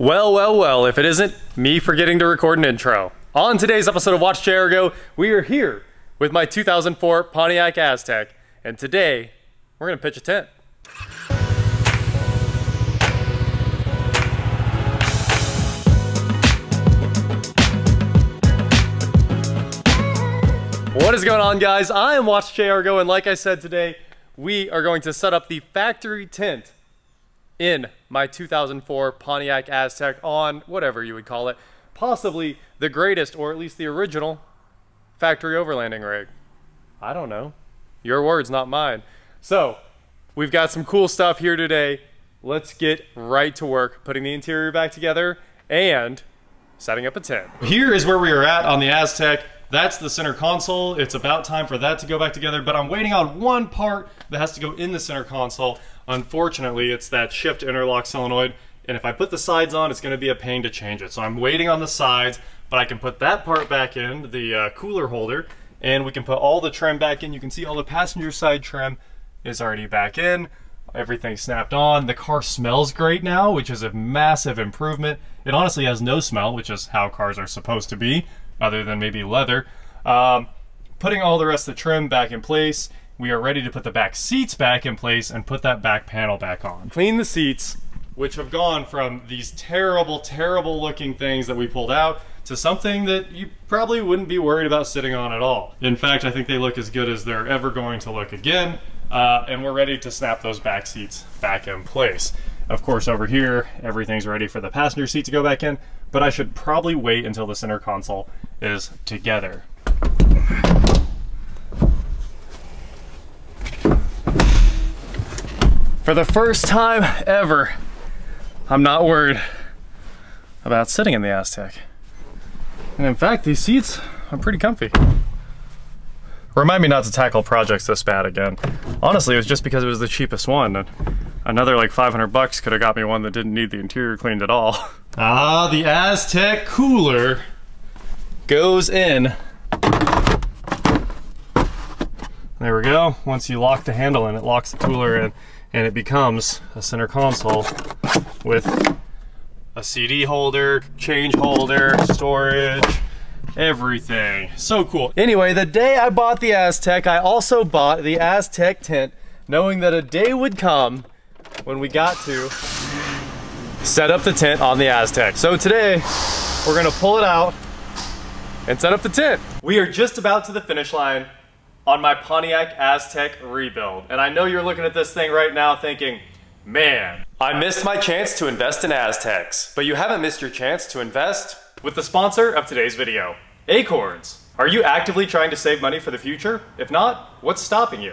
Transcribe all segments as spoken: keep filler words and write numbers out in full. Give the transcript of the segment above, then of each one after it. Well, well, well, if it isn't me forgetting to record an intro. On today's episode of Watch J R Go, we are here with my two thousand four Pontiac Aztek, and today we're gonna pitch a tent. What is going on, guys? I am Watch J R Go, and like I said, today we are going to set up the factory tent in my two thousand four Pontiac Aztek on whatever you would call it, possibly the greatest, or at least the original, factory overlanding rig. I don't know. Your words, not mine. So we've got some cool stuff here today. Let's get right to work putting the interior back together and setting up a tent. Here is where we are at on the Aztek. That's the center console. It's about time for that to go back together, but I'm waiting on one part that has to go in the center console. Unfortunately, it's that shift interlock solenoid, and if I put the sides on, it's gonna be a pain to change it. So I'm waiting on the sides, but I can put that part back in, the uh, cooler holder, and we can put all the trim back in. You can see all the passenger side trim is already back in. Everything's snapped on. The car smells great now, which is a massive improvement. It honestly has no smell, which is how cars are supposed to be, other than maybe leather. Um, putting all the rest of the trim back in place, we are ready to put the back seats back in place and put that back panel back on. Clean the seats, which have gone from these terrible, terrible looking things that we pulled out to something that you probably wouldn't be worried about sitting on at all. In fact, I think they look as good as they're ever going to look again, uh, and we're ready to snap those back seats back in place. Of course, over here, everything's ready for the passenger seat to go back in, but I should probably wait until the center console is together. For the first time ever, I'm not worried about sitting in the Aztek. And in fact, these seats are pretty comfy. Remind me not to tackle projects this bad again. Honestly, it was just because it was the cheapest one. And another like five hundred bucks could have got me one that didn't need the interior cleaned at all. Ah, the Aztek cooler goes in. There we go. Once you lock the handle in, it locks the cooler in, and it becomes a center console with a C D holder, change holder, storage, everything. So cool. Anyway, the day I bought the Aztek, I also bought the Aztek tent, knowing that a day would come when we got to set up the tent on the Aztek. So today, we're gonna pull it out and set up the tent. We are just about to the finish line on my Pontiac Aztek rebuild. And I know you're looking at this thing right now thinking, man, I missed my chance to invest in Azteks. But you haven't missed your chance to invest with the sponsor of today's video, Acorns. Are you actively trying to save money for the future? If not, what's stopping you?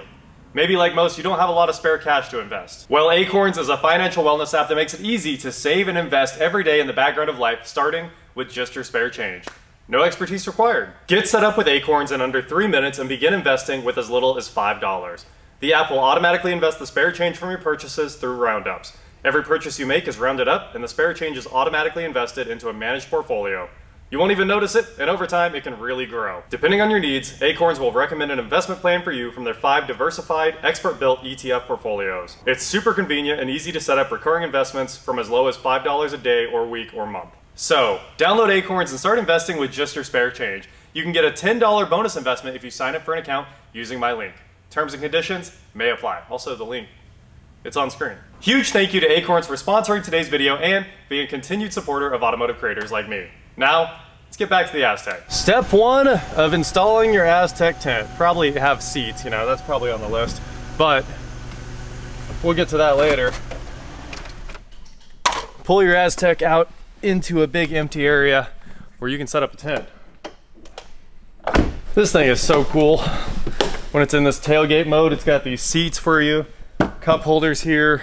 Maybe like most, you don't have a lot of spare cash to invest. Well, Acorns is a financial wellness app that makes it easy to save and invest every day in the background of life, starting with just your spare change. No expertise required. Get set up with Acorns in under three minutes and begin investing with as little as five dollars. The app will automatically invest the spare change from your purchases through roundups. Every purchase you make is rounded up, and the spare change is automatically invested into a managed portfolio. You won't even notice it, and over time, it can really grow. Depending on your needs, Acorns will recommend an investment plan for you from their five diversified, expert-built E T F portfolios. It's super convenient and easy to set up recurring investments from as low as five dollars a day or week or month. So, download Acorns and start investing with just your spare change. You can get a ten dollar bonus investment if you sign up for an account using my link. Terms and conditions may apply. Also, the link, it's on screen. Huge thank you to Acorns for sponsoring today's video and being a continued supporter of automotive creators like me. Now, let's get back to the Aztek. Step one of installing your Aztek tent. Probably have seats, you know, that's probably on the list, but we'll get to that later. Pull your Aztek out into a big empty area where you can set up a tent. This thing is so cool. When it's in this tailgate mode, it's got these seats for you, cup holders here.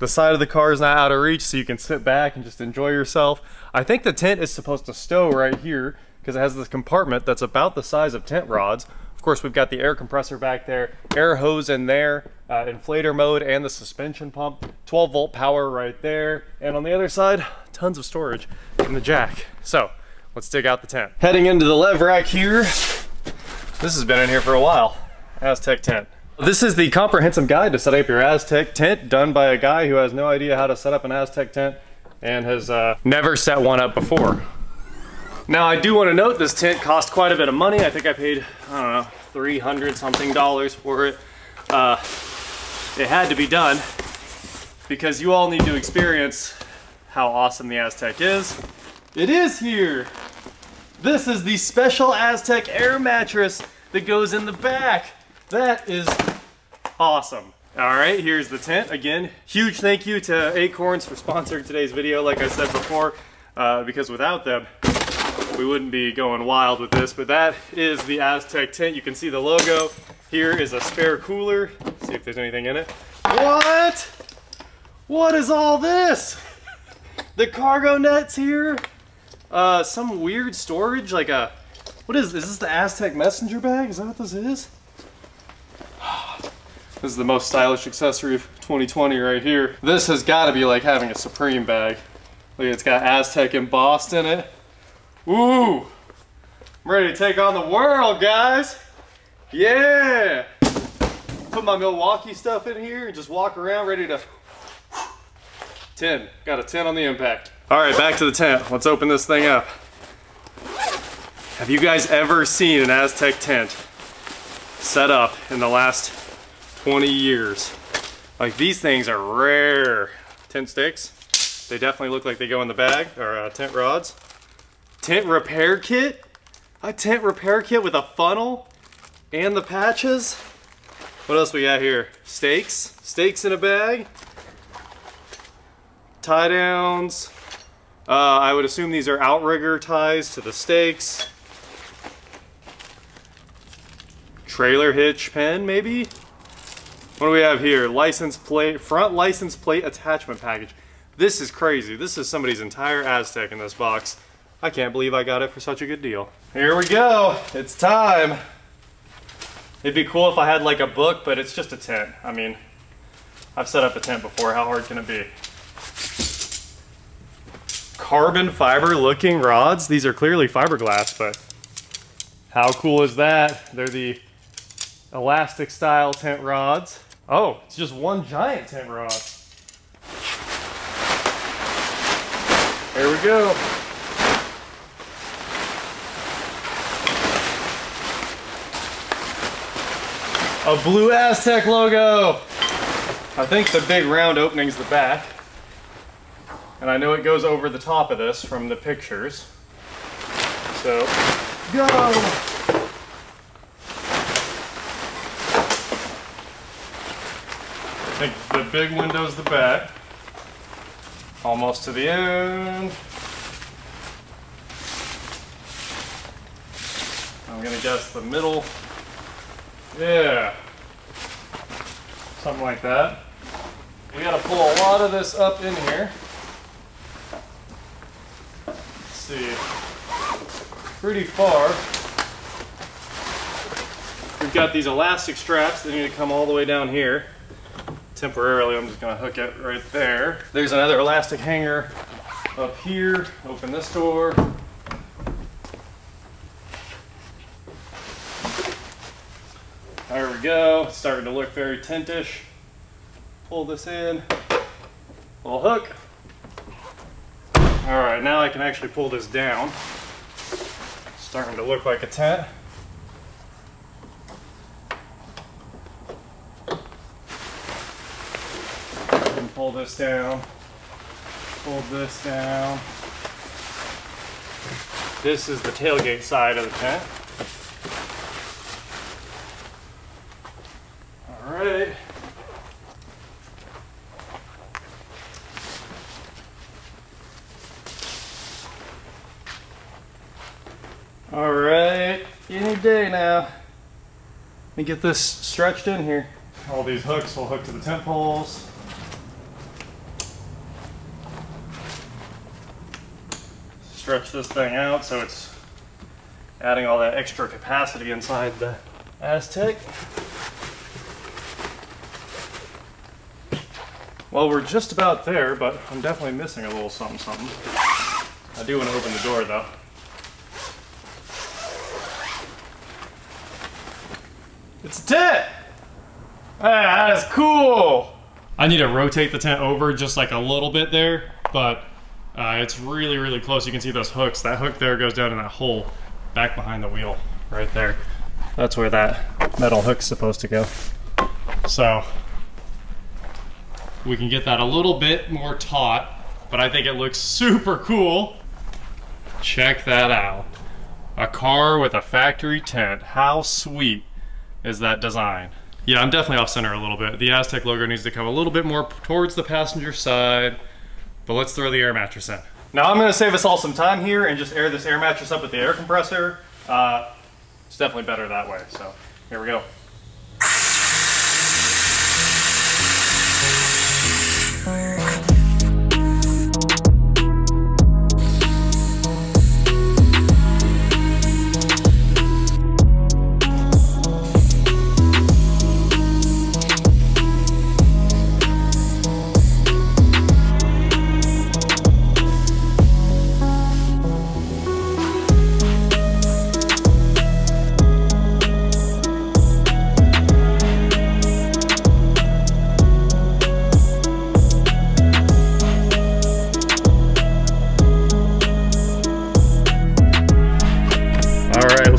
The side of the car is not out of reach, so you can sit back and just enjoy yourself. I think the tent is supposed to stow right here because it has this compartment that's about the size of tent rods. Of course, we've got the air compressor back there, air hose in there, uh, inflator mode, and the suspension pump, twelve volt power right there. And on the other side, tons of storage in the jack. So let's dig out the tent. Heading into the lev rack here. This has been in here for a while, Aztek tent. This is the comprehensive guide to setting up your Aztek tent, done by a guy who has no idea how to set up an Aztek tent and has uh, never set one up before. Now I do want to note this tent cost quite a bit of money. I think I paid, I don't know, three hundred something dollars for it. Uh, it had to be done because you all need to experience how awesome the Aztek is. It is here. This is the special Aztek air mattress that goes in the back. That is awesome. All right, here's the tent. Again, huge thank you to Acorns for sponsoring today's video, like I said before, uh, because without them, we wouldn't be going wild with this. But that is the Aztek tent. You can see the logo. Here is a spare cooler. Let's see if there's anything in it. What? What is all this? The cargo net's here. Uh, some weird storage, like a, what is this? Is this the Aztek messenger bag? Is that what this is? This is the most stylish accessory of twenty twenty right here. This has got to be like having a Supreme bag. Look, it's got Aztek embossed in it. Ooh, I'm ready to take on the world, guys. Yeah. Put my Milwaukee stuff in here and just walk around ready to ten. Got a ten on the impact. All right, back to the tent. Let's open this thing up. Have you guys ever seen an Aztek tent set up in the last twenty years? Like, these things are rare. Tent stakes. They definitely look like they go in the bag, or uh, tent rods. Tent repair kit? A tent repair kit with a funnel and the patches? What else we got here? Stakes. Stakes in a bag. Tie downs. Uh, I would assume these are outrigger ties to the stakes. Trailer hitch pin, maybe? What do we have here? License plate, front license plate attachment package. This is crazy. This is somebody's entire Aztek in this box. I can't believe I got it for such a good deal. Here we go. It's time. It'd be cool if I had like a book, but it's just a tent. I mean, I've set up a tent before. How hard can it be? Carbon fiber looking rods. These are clearly fiberglass, but how cool is that? They're the elastic style tent rods. Oh, it's just one giant tent rod. There we go. A blue Aztek logo. I think the big round opening's the back. And I know it goes over the top of this from the pictures. So, go! I think the big window's the back. Almost to the end. I'm gonna guess the middle. Yeah. Something like that. We gotta pull a lot of this up in here. Pretty far. We've got these elastic straps that need to come all the way down here. Temporarily, I'm just gonna hook it right there. There's another elastic hanger up here. Open this door. There we go. It's starting to look very tentish. Pull this in. Little hook. All right, now I can actually pull this down. It's starting to look like a tent. And pull this down, pull this down. This is the tailgate side of the tent. All right. All right, any day now. Let me get this stretched in here. All these hooks will hook to the tent poles. Stretch this thing out so it's adding all that extra capacity inside the Aztek. Well, we're just about there, but I'm definitely missing a little something, something. I do want to open the door though. It's a tent! Ah, that is cool! I need to rotate the tent over just like a little bit there, but Uh, it's really, really close. You can see those hooks. That hook there goes down in that hole back behind the wheel right there. That's where that metal hook's supposed to go. So we can get that a little bit more taut, but I think it looks super cool. Check that out. A car with a factory tent. How sweet is that design? Yeah, I'm definitely off center a little bit. The Aztek logo needs to come a little bit more towards the passenger side, but let's throw the air mattress in. Now I'm gonna save us all some time here and just air this air mattress up with the air compressor. Uh, it's definitely better that way, so here we go.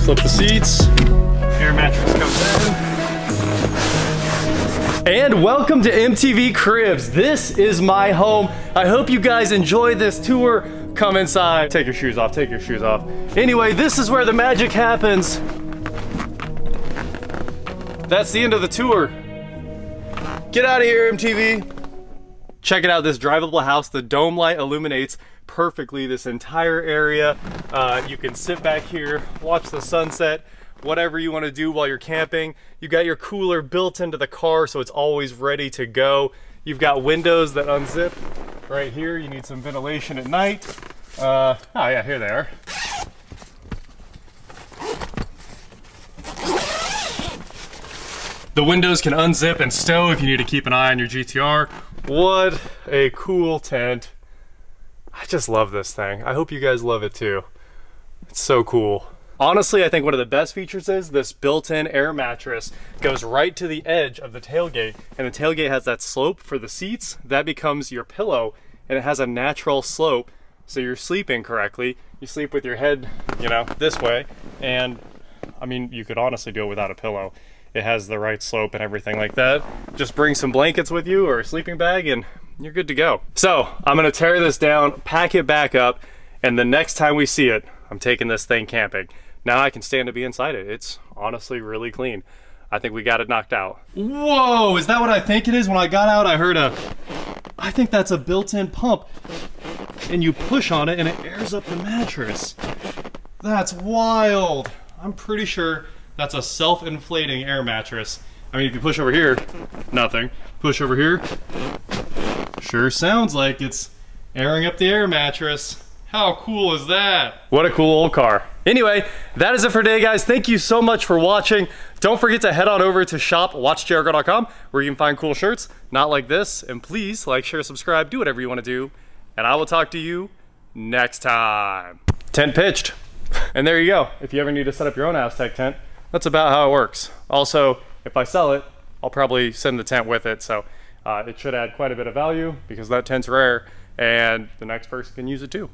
Flip the seats, air mattress comes in. And welcome to M T V Cribs. This is my home. I hope you guys enjoy this tour. Come inside. Take your shoes off, take your shoes off. Anyway, this is where the magic happens. That's the end of the tour. Get out of here, M T V. Check it out, this drivable house. The dome light illuminates perfectly this entire area. Uh, you can sit back here, watch the sunset, whatever you want to do while you're camping. You got your cooler built into the car, so it's always ready to go. You've got windows that unzip right here. You need some ventilation at night. Uh, oh yeah, here they are. The windows can unzip and stow if you need to keep an eye on your G T R. What a cool tent. I just love this thing. I hope you guys love it too. It's so cool. Honestly, I think one of the best features is this built-in air mattress goes right to the edge of the tailgate, and the tailgate has that slope for the seats. That becomes your pillow, and it has a natural slope, so you're sleeping correctly. You sleep with your head, you know, this way, and I mean, you could honestly do it without a pillow. It has the right slope and everything like that. Just bring some blankets with you or a sleeping bag and you're good to go. So I'm gonna tear this down, pack it back up, and the next time we see it, I'm taking this thing camping. Now I can stand to be inside it. It's honestly really clean. I think we got it knocked out. Whoa, is that what I think it is? When I got out, I heard a, I think that's a built-in pump, and you push on it and it airs up the mattress. That's wild. I'm pretty sure that's a self-inflating air mattress. I mean, if you push over here, nothing. Push over here. Sure sounds like it's airing up the air mattress. How cool is that? What a cool old car. Anyway, that is it for today, guys. Thank you so much for watching. Don't forget to head on over to shop watch J R go dot com where you can find cool shirts, not like this. And please like, share, subscribe, do whatever you want to do. And I will talk to you next time. Tent pitched. And there you go. If you ever need to set up your own Aztek tent, that's about how it works. Also, if I sell it, I'll probably send the tent with it. So. Uh, it should add quite a bit of value because that tent's rare and the next person can use it too.